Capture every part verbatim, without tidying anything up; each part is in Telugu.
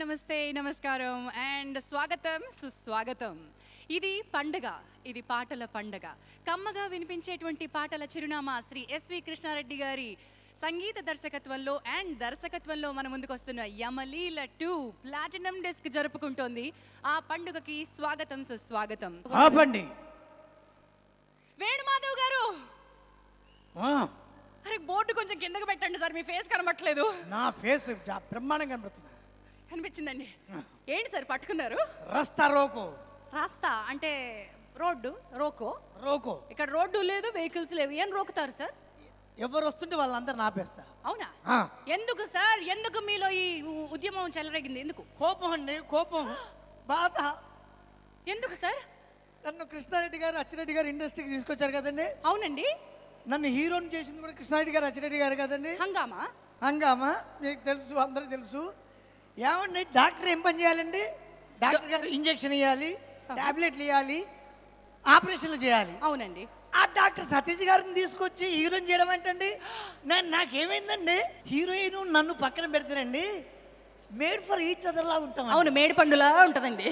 नमस्ते नमस्कारम एंड स्वागतम सुस्वागतम। इदी पंडगा, इदी पाटला पंडगा कम्मगा विनिपिंचेटुवंटि पाटला चिरुनामा श्री एसवी कृष्णारेड्डी गारी संगीत दर्शकत्वंलो एंड दर्शकत्वंलो मन मुंदुकु वस्तुन्न यमलीला टू प्लाटिनम डिस्क जरुपुकुंटोंदी। आ पंडुगकी स्वागतम सुस्वागतम। आपंडी वेणुमाधव गारू। आ अरे बोर्ड కొంచెం కిందకి పెట్టండి సార్, మీ ఫేస్ కనబడట్లేదు। నా ఫేస్ బ్రహ్మాండంగా కనబడుతుంది। కనిపించిందండి ఏంటి సార్ పట్టుకున్నారు? రాస్తా రోకో। రాస్తా అంటే రోడ్డు। రోకో రోకో ఇక్కడ రోడ్డు లేదు, వెహికల్స్ లేవు, ఏం రోకుతారు సార్? ఎవరు వస్తుంటే వాళ్ళందరిని ఆపేస్తా। అవునా? ఎందుకు సార్? ఎందుకు మీలో ఈ ఉద్యమం చెలరేగింది? ఎందుకు? కోపం అండి, కోపం, బాధ। ఎందుకు సార్? నన్ను కృష్ణారెడ్డి గారు అచ్చిరెడ్డి గారు ఇండస్ట్రీకి తీసుకొచ్చారు కదండి। అవునండి, నన్ను హీరోని చేసింది కూడా కృష్ణారెడ్డి గారు అచ్చిరెడ్డి గారు కదండి। హంగామా హంగామా మీకు తెలుసు, అందరూ తెలుసు। ఏమండి డాక్టర్ ఏం పని చేయాలండి? డాక్టర్ గారు ఇంజెక్షన్ ఇవ్వాలి, టాబ్లెట్లు ఇవ్వాలి, ఆపరేషన్లు చేయాలి। అవునండి। ఆ డాక్టర్ సతీష్ గారిని తీసుకొచ్చి హీరోయిన్ చేయడం ఏంటండి? నేను నాకేమైందండి? హీరోయిన్ నన్ను పక్కన పెడతానండి, మేడ్ ఫర్ ఈచ్ అదర్ లా ఉంటాం। అవును, మేడ్ పండులా ఉంటుందండి।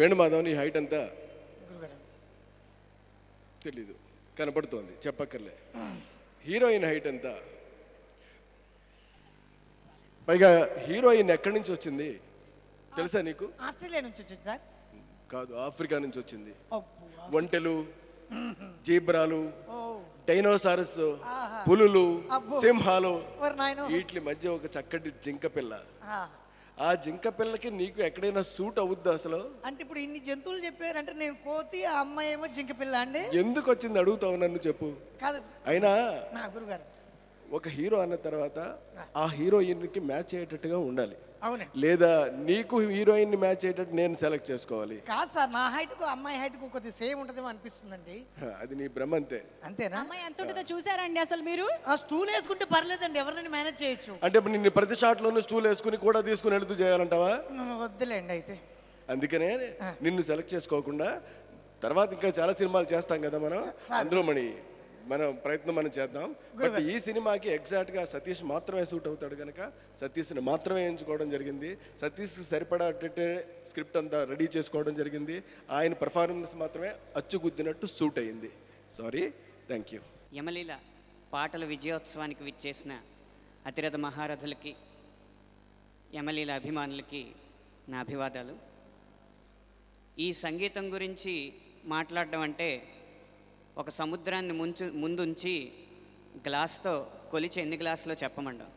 వేణుమాధవ్ నీ హైట్ అంతా తెలీదు, కనపడుతోంది, చెప్పక్కర్లే। హీరోయిన్ హైట్ ఎంత, పైగా హీరోయిన్ ఎక్కడి నుంచి వచ్చింది తెలుసా నీకు? ఆస్ట్రేలియా నుంచి వచ్చింది సార్? కాదు, ఆఫ్రికా నుంచి వచ్చింది। ఒంటెలు, జీబ్రాలు, డైనోసారస్, పులులు, సింహాలు, వీటి మధ్య ఒక చక్కటి జింక పిల్ల। ఆ జింక పిల్లకి నీకు ఎక్కడైనా సూట్ అవుద్దా అసలు? అంటే ఇప్పుడు ఇన్ని జంతువులు చెప్పారంటే నేను కోతి, ఆ అమ్మాయి ఏమో జింక పిల్ల అండి। ఎందుకు వచ్చింది అడుగుతావు నన్ను, చెప్పు। కాదు అయినా గురుగారు ఒక హీరో అన్న తర్వాత ఆ హీరోయిన్ కి మ్యాచ్ అయ్యేటట్టుగా ఉండాలి, లేదా నీకు హీరోయిన్ ని మ్యాచ్ అయ్యేటట్టు నేను సెలెక్ట్ చేసుకోవాలి। కాదు సార్, నా హైట్ కు అమ్మాయి హైట్ కు కొద్ది సేమ్ ఉంటదేమో అనిపిస్తుందండి। అది నీ భ్రమ, అంతే అంతేనా? అమ్మాయి ఎంత ఉంటదో చూసారండి అసలు మీరు? ఆ స్టూల్ వేసుకుంటే పర్లేదండి, ఎవరైనా మేనేజ్ చేయొచ్చు। అంటే ఇప్పుడు నిన్ను ప్రతి షాట్ లోనూ స్టూల్ వేసుకుని కూడా తీసుకుని వెళ్తూ చేయాలంటావా? వద్దులేండి, అయితే అందుకనే నిన్ను సెలెక్ట్ చేసుకోకుండా తర్వాత ఇంకా చాలా సినిమాలు చేస్తాం కదా మనం, అందులో మణి మనం ప్రయత్నం మనం చేద్దాం। బట్ ఈ సినిమాకి ఎగ్జాక్ట్ గా సతీష్ మాత్రమే సూట్ అవుతాడు కనుక సతీష్ని మాత్రమే ఎంచుకోవడం జరిగింది। సతీష్ సరిపడేటట్టే స్క్రిప్ట్ అంతా రెడీ చేసుకోవడం జరిగింది, ఆయన పెర్ఫార్మెన్స్ మాత్రమే అచ్చుగుద్దినట్టు సూట్ అయింది। Sorry, thank you. యమలీల పాటల విజయోత్సవానికి విచ్చేసిన అతిరథ మహారథులకి, యమలీల అభిమానులకి నా అభివాదాలు। ఈ సంగీతం గురించి మాట్లాడడం అంటే ఒక సముద్రాన్ని ముంచు ముందుంచి గ్లాస్తో కొలిచి ఎన్ని గ్లాసులో చెప్పమండం,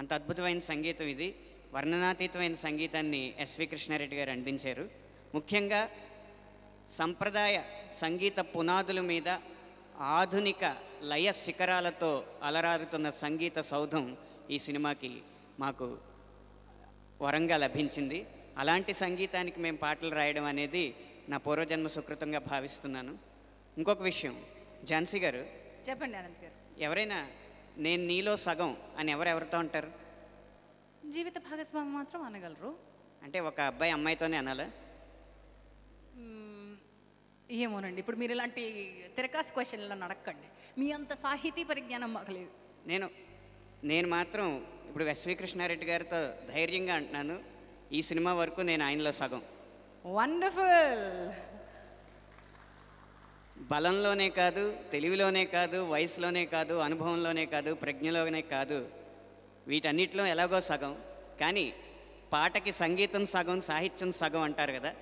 అంత అద్భుతమైన సంగీతం ఇది। వర్ణనాతీతమైన సంగీతాన్ని ఎస్వి కృష్ణారెడ్డి గారు అందించారు। ముఖ్యంగా సంప్రదాయ సంగీత పునాదుల మీద ఆధునిక లయ శిఖరాలతో అలరారుతున్న సంగీత సౌధం ఈ సినిమాకి మాకు వరంగా లభించింది। అలాంటి సంగీతానికి మేము పాటలు రాయడం అనేది నా పూర్వజన్మ సుకృతంగా భావిస్తున్నాను। ఇంకొక విషయం, ఝాన్సీ గారు చెప్పండి। అనంత్ గారు, ఎవరైనా నేను నీలో సగం అని ఎవరెవరితో అంటారు? జీవిత భాగస్వామి మాత్రం అనగలరు। అంటే ఒక అబ్బాయి అమ్మాయితోనే అనాలా? ఏమోనండి, ఇప్పుడు మీరు ఇలాంటి తిరకాసు క్వశ్చన్లు నడకండి, మీ అంత సాహితీ పరిజ్ఞానం మాకు లేదు। నేను నేను మాత్రం ఇప్పుడు ఎస్వి కృష్ణారెడ్డి గారితో ధైర్యంగా అంటున్నాను, ఈ సినిమా వరకు నేను ఆయనలో సగం। వండర్ఫుల్! బలంలోనే కాదు, తెలివిలోనే కాదు, వయసులోనే కాదు, అనుభవంలోనే కాదు, ప్రజ్ఞలోనే కాదు, వీటన్నిటిలో ఎలాగో సగం, కానీ పాటకి సంగీతం సగం, సాహిత్యం సగం అంటారు కదా,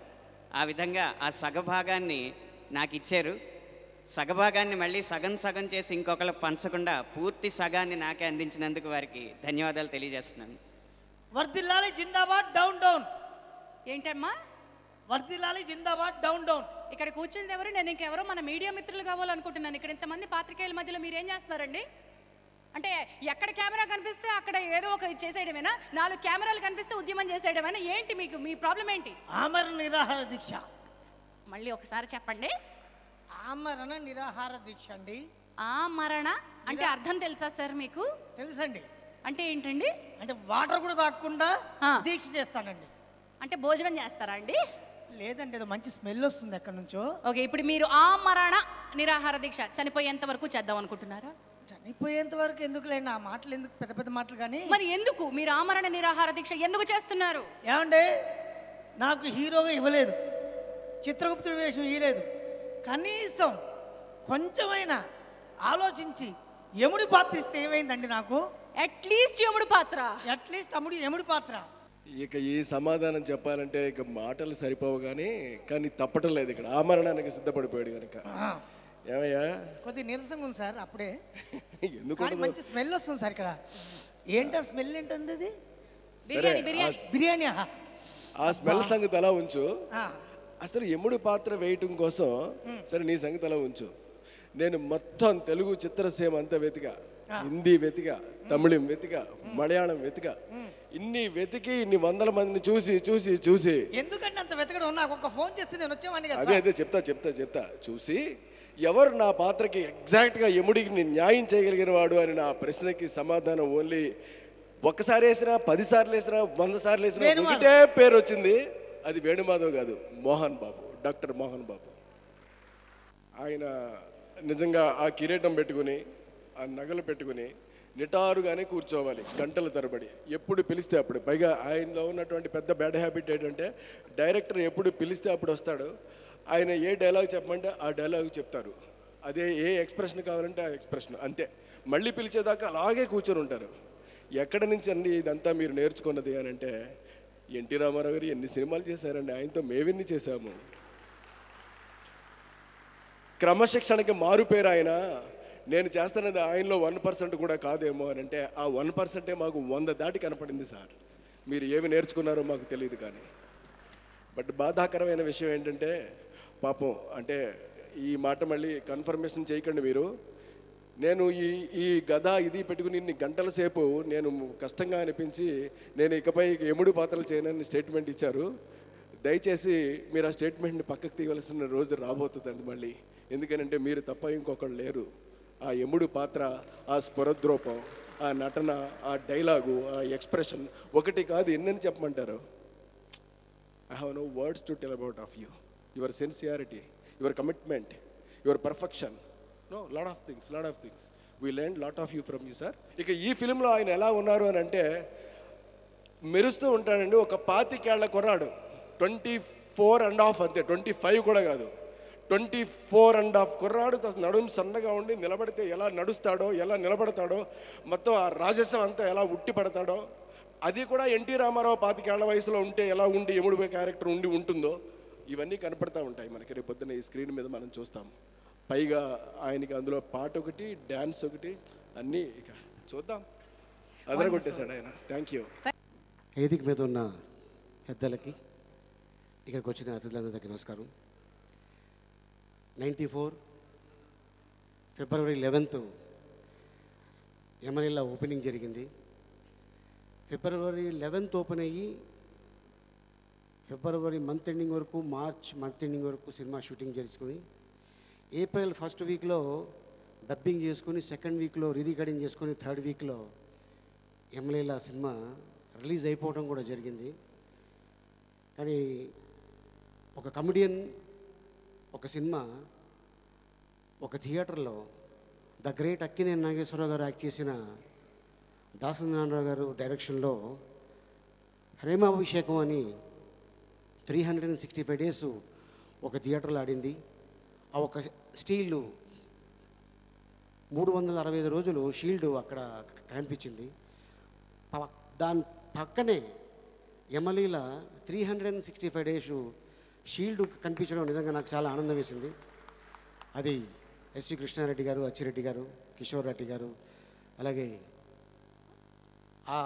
ఆ విధంగా ఆ సగభాగాన్ని నాకు ఇచ్చారు। సగభాగాన్ని మళ్ళీ సగం సగం చేసి ఇంకొకళ్ళకి పంచకుండా పూర్తి సగాన్ని నాకే అందించినందుకు వారికి ధన్యవాదాలు తెలియజేస్తున్నాను। వర్ధిల్లాలి జిందాబాద్, డౌన్ డౌన్। ఏంటమ్మా? వర్ధిల్లాలి జిందాబాద్, డౌన్ డౌన్। ఇక్కడ కూర్చుంది ఎవరు? నేను ఇంకెవరో మన మీడియా మిత్రులు కావాలనుకుంటున్నాను। ఇక్కడ ఇంతమంది పాత్రికేయుల మధ్యలో మీరేం చేస్తున్నారండి? అంటే ఎక్కడ కెమెరా కనిపిస్తే అక్కడ ఏదో ఒక చేసేయడమేనా? నాలుగు కెమెరాలు కనిపిస్తే ఉద్యమం చేసేయడమేనా? ఏంటి మీకు మీ ప్రాబ్లం ఏంటి? ఆమర నిరాహార దీక్ష। మళ్ళీ ఒకసారి చెప్పండి। ఆమరణ నిరాహార దీక్ష అండి। ఆమరణ అంటే అర్థం తెలుసా సార్ మీకు? తెలుసండి। అంటే ఏంటండి? అంటే వాటర్ కూడా తాగకుండా దీక్ష చేస్తానండి। అంటే భోజనం చేస్తారా అండి? లేదండి, ఏదో మంచి స్మెల్ వస్తుంది ఎక్కడి నుంచో। ఓకే, ఇప్పుడు మీరు ఆమరణ నిరాహార దీక్ష చనిపోయేంత వరకు చేద్దాం అనుకుంటున్నారా? చనిపోయేంత వరకు ఎందుకులేనా మాటలు ఎందుకు పెద్ద పెద్ద మాటలు గాని మరి ఎందుకు మీరు ఆమరణ నిరాహార దీక్ష ఎందుకు చేస్తున్నారు ఏమండి నాకు హీరోగా ఇవ్వలేదు చిత్రగుప్తుడి వేషం ఇవ్వలేదు కనీసం కొంచెమైనా ఆలోచించి యముడి పాత్ర ఇస్తే ఏమైందండి నాకు అట్లీస్ట్ యముడి పాత్ర అట్లీస్ట్ అముడి యముడి పాత్ర ఇక ఈ సమాధానం చెప్పాలంటే ఇక మాటలు సరిపోవు గాని కానీ తప్పటం లేదు ఇక్కడ ఆమరణానికి సిద్ధపడిపోయాడు గనుక ఏమయ్యా కొద్ది నీరసంగా ఉంది సార్ అప్పుడే ఎందుకు అది మంచి స్మెల్ వస్తుంది సార్ ఇక్కడ ఏంటా స్మెల్ ఏంటండి ఇది బిర్యానీ బిర్యానీ బిర్యానీ ఆ స్మెల్ సంగతి అలా ఉంచు అసలు యముడి పాత్ర వేయటం కోసం సరే నీ సంగతి అలా ఉంచు నేను మొత్తం తెలుగు చిత్రసీమ అంతా వెతిగా హిందీ వెతిగా తమిళం వెతిగా మలయాళం వెతిగా ఇన్ని వెతికి ఇన్ని వందల మందిని చూసి చూసి చూసి ఎందుకంటే అంత వెతకడం నాకు ఒక ఫోన్ చేస్తే నేను వచ్చేవాడిని కదా అదే అదే చెప్తా చెప్తా చెప్తా చూసి ఎవరు నా పాత్రకి ఎగ్జాక్ట్గా యముడికి నేను న్యాయం చేయగలిగిన వాడు అని నా ప్రశ్నకి సమాధానం ఓన్లీ ఒకసారి వేసినా పది సార్లు వేసినా వంద సార్లు వేసినా ఒకటే పేరు వచ్చింది అది వేణుమాధవ్ కాదు మోహన్ బాబు డాక్టర్ మోహన్ బాబు ఆయన నిజంగా ఆ కిరీటం పెట్టుకుని ఆ నగలు పెట్టుకుని నిటారుగానే కూర్చోవాలి గంటల తరబడి ఎప్పుడు పిలిస్తే అప్పుడు పైగా ఆయనలో ఉన్నటువంటి పెద్ద బ్యాడ్ హ్యాబిట్ ఏంటంటే డైరెక్టర్ ఎప్పుడు పిలిస్తే అప్పుడు వస్తాడు ఆయన ఏ డైలాగ్ చెప్పమంటే ఆ డైలాగ్ చెప్తారు అదే ఏ ఎక్స్ప్రెషన్ కావాలంటే ఆ ఎక్స్ప్రెషన్ అంతే మళ్ళీ పిలిచేదాకా అలాగే కూర్చొని ఉంటారు ఎక్కడి నుంచి అండి ఇదంతా మీరు నేర్చుకున్నది అని అంటే ఎన్టీ రామారావు గారు ఎన్ని సినిమాలు చేశారండి ఆయనతో మేమెన్ని చేశాము క్రమశిక్షణకి మారుపేరు ఆయన నేను చేస్తున్నది ఆయనలో వన్ పర్సెంట్ కూడా కాదేమో అని అంటే ఆ వన్ పర్సెంటే మాకు వంద దాటి కనపడింది సార్ మీరు ఏమి నేర్చుకున్నారో మాకు తెలియదు కానీ బట్ బాధాకరమైన విషయం ఏంటంటే పాపం అంటే ఈ మాట మళ్ళీ కన్ఫర్మేషన్ చేయకండి మీరు నేను ఈ ఈ గద ఇది పెట్టుకుని ఇన్ని గంటల సేపు నేను కష్టంగా అనిపించి నేను ఇకపై యముడి పాత్రలు చేయనని స్టేట్మెంట్ ఇచ్చారు దయచేసి మీరు ఆ స్టేట్మెంట్ని పక్కకు తీయవలసిన రోజు రాబోతుందండి మళ్ళీ ఎందుకనంటే మీరు తప్ప ఇంకొకళ్ళు లేరు ఆ యముడు పాత్ర ఆ స్వరద్రోపం ఆ నటన ఆ డైలాగు ఆ ఎక్స్ప్రెషన్ ఒకటి కాదు ఎన్నని చెప్పమంటారు I have no words to tell about of you your sincerity your commitment your perfection no lot of things lot of things we learn lot of you from you sir ఇక ఈ ఫిలింలో ఆయన ఎలా ఉన్నారు అని అంటే మెరుస్తూ ఉంటాడండి ఒక పాతికేళ్ల కుర్రాడు ట్వంటీ ఫోర్ అండ్ హాఫ్ అంతే ట్వంటీ ఫైవ్ కూడా కాదు ట్వంటీ ఫోర్ అండ్ హాఫ్ కుర్రాడు తన నడుము సన్నగా ఉండి నిలబడితే ఎలా నడుస్తాడో ఎలా నిలబడతాడో మొత్తం ఆ రాజసం అంతా ఎలా ఉట్టి పడతాడో అది కూడా ఎన్టీ రామారావు పాతికేళ్ల వయసులో ఉంటే ఎలా ఉండి యముడి క్యారెక్టర్ ఉండి ఉంటుందో ఇవన్నీ కనపడతా ఉంటాయి మనకి రేపు పొద్దున్న ఈ స్క్రీన్ మీద మనం చూస్తాం పైగా ఆయనకి అందులో పాట ఒకటి డ్యాన్స్ ఒకటి అన్నీ ఇక చూద్దాం అదరగొట్టేశాడు ఆయన థ్యాంక్ యూ వేదిక మీద ఉన్న పెద్దలకి ఇక్కడికి వచ్చిన అతిథులందరికీ నమస్కారం ninety four February eleventh Yamaleela opening జరిగింది ఫిబ్రవరి లెవెన్త్ ఓపెన్ అయ్యి ఫిబ్రవరి మంత్ ఎండింగ్ వరకు మార్చ్ మంత్ ఎండింగ్ వరకు సినిమా షూటింగ్ చేసుకుని ఏప్రిల్ ఫస్ట్ వీక్లో డబ్బింగ్ చేసుకుని సెకండ్ వీక్లో రీ రికార్డింగ్ చేసుకుని థర్డ్ వీక్లో యమలీలా సినిమా రిలీజ్ అయిపోవడం కూడా జరిగింది కానీ ఒక కమెడియన్ ఒక సినిమా ఒక థియేటర్లో ద గ్రేట్ అక్కి నాగేశ్వర రావు గారు యాక్ట్ చేసిన దాస్ నారాయణ గారు డైరెక్షన్లో ప్రేమాభిషేకం అని three hundred and sixty five days ఒక థియేటర్లో ఆడింది ఆ ఒక స్టీలు మూడు వందల అరవై ఐదు రోజులు షీల్డ్ అక్కడ కనిపించింది దాని పక్కనే Yamaleela three hundred and sixty five days shield కనిపించడం నిజంగా నాకు చాలా ఆనందం వేసింది అది ఎస్వి కృష్ణారెడ్డి గారు అచ్చిరెడ్డి గారు కిషోర్ రెడ్డి గారు అలాగే ఆ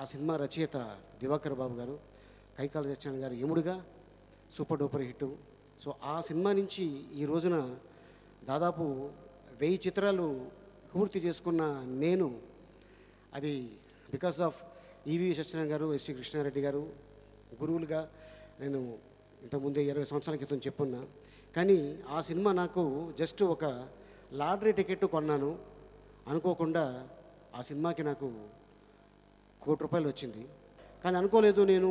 ఆ సినిమా రచయిత దివాకర్ బాబు గారు కైకాల సచ్చన్ గారు యముడుగా సూపర్ డూపర్ హిట్ సో ఆ సినిమా నుంచి ఈ రోజున దాదాపు వెయ్యి చిత్రాలు పూర్తి చేసుకున్న నేను అది బికాస్ ఆఫ్ ఈవి సచ్చిన గారు ఎస్వి కృష్ణారెడ్డి గారు గురువులుగా నేను ఇంతకుముందే ఇరవై సంవత్సరాల క్రితం చెప్పున్నా కానీ ఆ సినిమా నాకు జస్ట్ ఒక లాటరీ టికెట్ కొన్నాను అనుకోకుండా ఆ సినిమాకి నాకు కోటి రూపాయలు వచ్చింది కానీ అనుకోలేదు నేను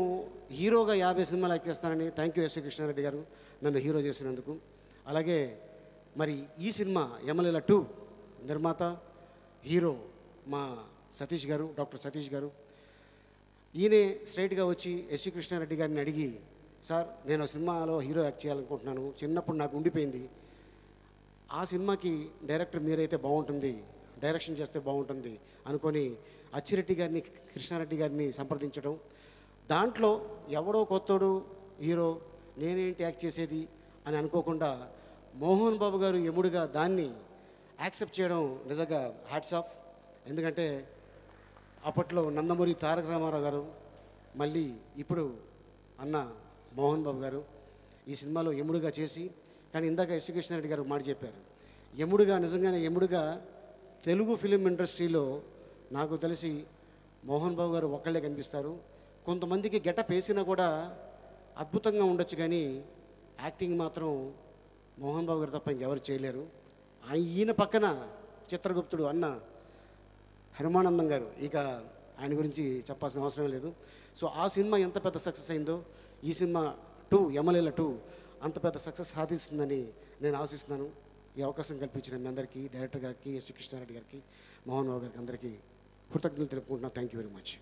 హీరోగా యాభై సినిమాలు యాక్ట్ చేస్తానని థ్యాంక్ యూ యశవి కృష్ణారెడ్డి గారు నన్ను హీరో చేసినందుకు అలాగే మరి ఈ సినిమా యమలీల టూ నిర్మాత हीरो मा सतीश गारू डॉक्टर सतीश गारू ఈయనే స్ట్రైట్‌గా వచ్చి ఎస్వి కృష్ణారెడ్డి గారిని అడిగి సార్ నేను సినిమాలో హీరో యాక్ట్ చేయాలనుకుంటున్నాను చిన్నప్పుడు నాకు ఉండిపోయింది ఆ సినిమాకి డైరెక్టర్ మీరైతే బాగుంటుంది డైరెక్షన్ చేస్తే బాగుంటుంది అనుకొని అచ్చిరెడ్డి గారిని కృష్ణారెడ్డి గారిని సంప్రదించడం దాంట్లో ఎవడో కొత్తోడు హీరో నేనేంటి యాక్ట్ చేసేది అని అనుకోకుండా మోహన్ బాబు గారు యముడిగా దాన్ని యాక్సెప్ట్ చేయడం నిజంగా హ్యాట్స్ ఆఫ్ ఎందుకంటే అప్పట్లో నందమూరి తారక రామారావు గారు మళ్ళీ ఇప్పుడు అన్న మోహన్ బాబు గారు ఈ సినిమాలో యముడిగా చేసి కానీ ఇందాక ఎస్వి కృష్ణారెడ్డి గారు మాట చెప్పారు యముడిగా నిజంగానే యముడిగా తెలుగు ఫిలిం ఇండస్ట్రీలో నాకు తెలిసి మోహన్ బాబు గారు ఒక్కళ్ళే కనిపిస్తారు కొంతమందికి గెటప్ వేసినా కూడా అద్భుతంగా ఉండొచ్చు కానీ యాక్టింగ్ మాత్రం మోహన్ బాబు గారు తప్ప ఇంకెవరు చేయలేరు ఈయన పక్కన చిత్రగుప్తుడు అన్న హనుమానందం గారు ఇక ఆయన గురించి చెప్పాల్సిన అవసరం లేదు సో ఆ సినిమా ఎంత పెద్ద సక్సెస్ అయిందో ఈ సినిమా టూ యమలీల టూ అంత పెద్ద సక్సెస్ సాధిస్తుందని నేను ఆశిస్తున్నాను ఈ అవకాశం కల్పించిన మీ అందరికీ డైరెక్టర్ గారికి ఎస్వి కృష్ణారెడ్డి గారికి మోహన్ బాబు గారికి అందరికీ కృతజ్ఞతలు తెలుపుకుంటున్నాను థ్యాంక్ యూ వెరీ మచ్